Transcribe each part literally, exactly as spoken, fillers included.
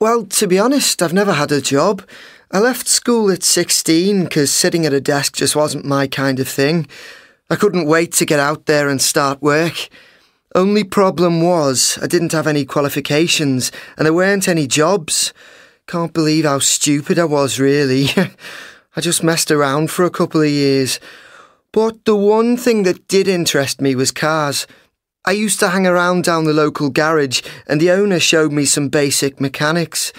Well, to be honest, I've never had a job. I left school at sixteen because sitting at a desk just wasn't my kind of thing. I couldn't wait to get out there and start work. Only problem was I didn't have any qualifications and there weren't any jobs. Can't believe how stupid I was, really. I just messed around for a couple of years. But the one thing that did interest me was cars. I used to hang around down the local garage and the owner showed me some basic mechanics.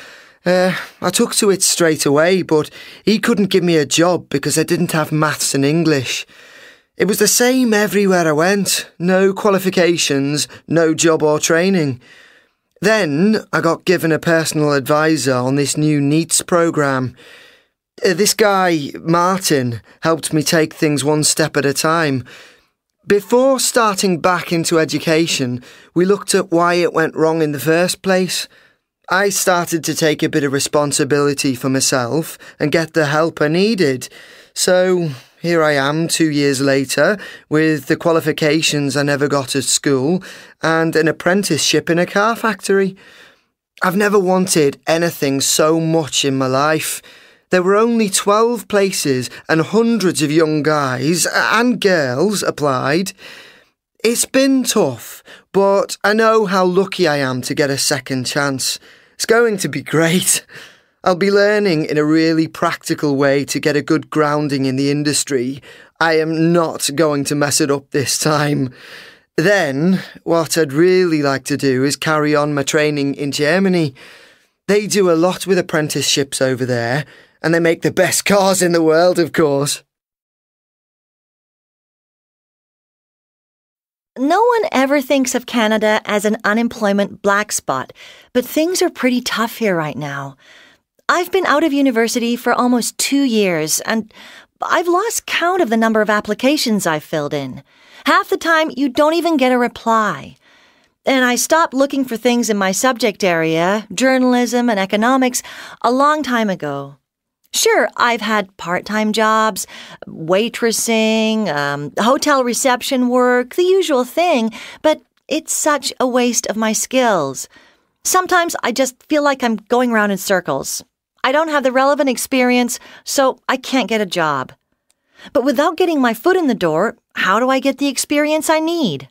Uh, I took to it straight away, but he couldn't give me a job because I didn't have maths and English. It was the same everywhere I went. No qualifications, no job or training. Then I got given a personal advisor on this new NEETS programme. This guy, Martin, helped me take things one step at a time. Before starting back into education, we looked at why it went wrong in the first place. I started to take a bit of responsibility for myself and get the help I needed. So here I am two years later with the qualifications I never got at school and an apprenticeship in a car factory. I've never wanted anything so much in my life. There were only twelve places and hundreds of young guys and girls applied. It's been tough, but I know how lucky I am to get a second chance. It's going to be great. I'll be learning in a really practical way to get a good grounding in the industry. I am not going to mess it up this time. Then, what I'd really like to do is carry on my training in Germany. They do a lot with apprenticeships over there. And they make the best cars in the world, of course. No one ever thinks of Canada as an unemployment black spot, but things are pretty tough here right now. I've been out of university for almost two years, and I've lost count of the number of applications I've filled in. Half the time, you don't even get a reply. And I stopped looking for things in my subject area, journalism and economics, a long time ago. Sure, I've had part-time jobs, waitressing, um, hotel reception work, the usual thing, but it's such a waste of my skills. Sometimes I just feel like I'm going round in circles. I don't have the relevant experience, so I can't get a job. But without getting my foot in the door, how do I get the experience I need?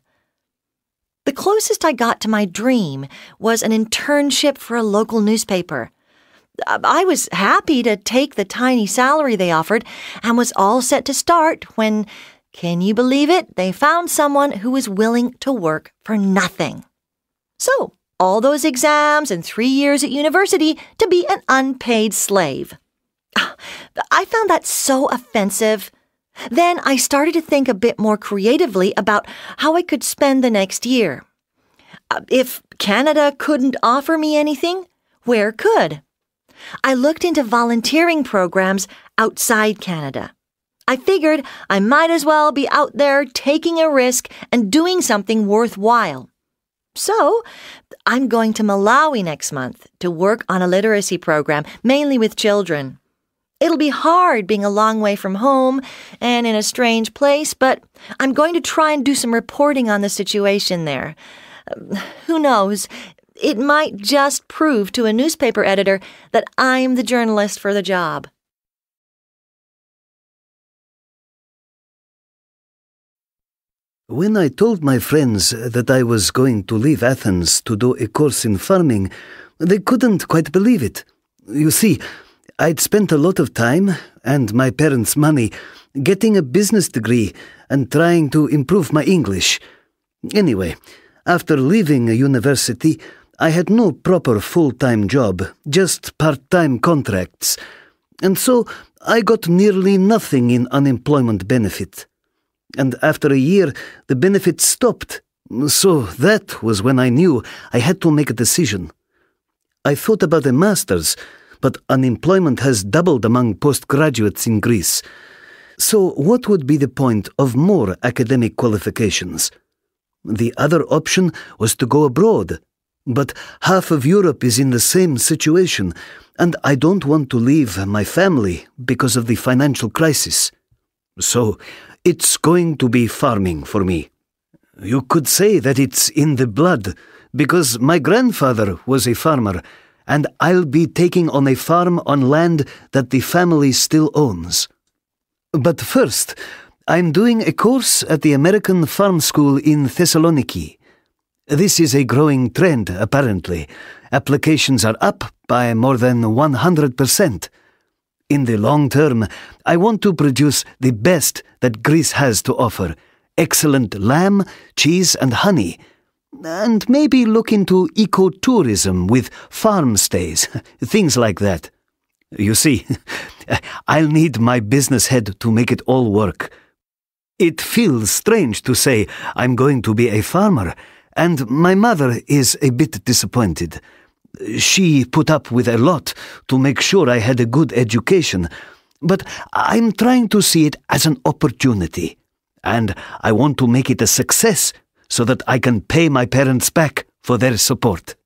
The closest I got to my dream was an internship for a local newspaper. I was happy to take the tiny salary they offered and was all set to start when, can you believe it, they found someone who was willing to work for nothing. So, all those exams and three years at university to be an unpaid slave. I found that so offensive. Then I started to think a bit more creatively about how I could spend the next year. If Canada couldn't offer me anything, where could? I looked into volunteering programs outside Canada. I figured I might as well be out there taking a risk and doing something worthwhile. So, I'm going to Malawi next month to work on a literacy program, mainly with children. It'll be hard being a long way from home and in a strange place, but I'm going to try and do some reporting on the situation there. Who knows? It might just prove to a newspaper editor that I'm the journalist for the job. When I told my friends that I was going to leave Athens to do a course in farming, they couldn't quite believe it. You see, I'd spent a lot of time, and my parents' money, getting a business degree and trying to improve my English. Anyway, after leaving university, I had no proper full-time job, just part-time contracts, and so I got nearly nothing in unemployment benefit. And after a year, the benefits stopped, so that was when I knew I had to make a decision. I thought about a master's, but unemployment has doubled among postgraduates in Greece. So what would be the point of more academic qualifications? The other option was to go abroad. But half of Europe is in the same situation, and I don't want to leave my family because of the financial crisis. So, it's going to be farming for me. You could say that it's in the blood, because my grandfather was a farmer, and I'll be taking on a farm on land that the family still owns. But first, I'm doing a course at the American Farm School in Thessaloniki. This is a growing trend, apparently. Applications are up by more than one hundred percent. In the long term, I want to produce the best that Greece has to offer. Excellent lamb, cheese and honey. And maybe look into ecotourism with farm stays, things like that. You see, I'll need my business head to make it all work. It feels strange to say I'm going to be a farmer, and my mother is a bit disappointed. She put up with a lot to make sure I had a good education, but I'm trying to see it as an opportunity, and I want to make it a success so that I can pay my parents back for their support.